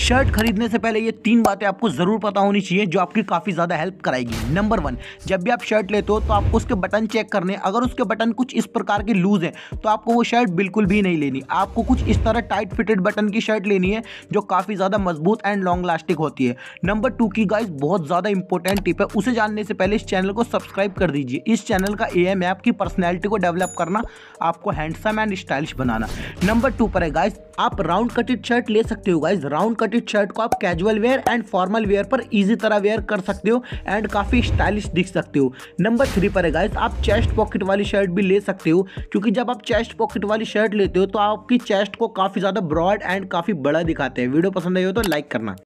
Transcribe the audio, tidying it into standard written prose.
Shirt खरीदने से पहले ये तीन बातें आपको जरूर पता होनी चाहिए जो आपकी काफ़ी ज़्यादा हेल्प कराएगी। नंबर वन, जब भी आप शर्ट लेते हो तो आपको उसके बटन चेक करने, अगर उसके बटन कुछ इस प्रकार के लूज हैं तो आपको वो शर्ट बिल्कुल भी नहीं लेनी। आपको कुछ इस तरह टाइट फिटेड बटन की शर्ट लेनी है जो काफ़ी ज़्यादा मजबूत एंड लॉन्ग लास्टिक होती है। नंबर टू की गाइस बहुत ज़्यादा इंपॉर्टेंट टिप है, उसे जानने से पहले इस चैनल को सब्सक्राइब कर दीजिए। इस चैनल का एम है आपकी पर्सनैलिटी को डेवलप करना, आपको हैंडसम एंड स्टाइलिश बनाना। नंबर टू पर है गाइस, आप राउंड कटेड शर्ट ले सकते हो। गाइस राउंड कटेड शर्ट को आप casual wear and formal wear पर इजी तरह वेयर कर सकते हो एंड काफ़ी स्टाइलिश दिख सकते हो। नंबर थ्री पर है गाइस, आप चेस्ट पॉकेट वाली शर्ट भी ले सकते हो, क्योंकि जब आप चेस्ट पॉकेट वाली शर्ट लेते हो तो आपकी चेस्ट को काफ़ी ज़्यादा ब्रॉड एंड काफ़ी बड़ा दिखाते हैं। वीडियो पसंद आई हो तो लाइक करना।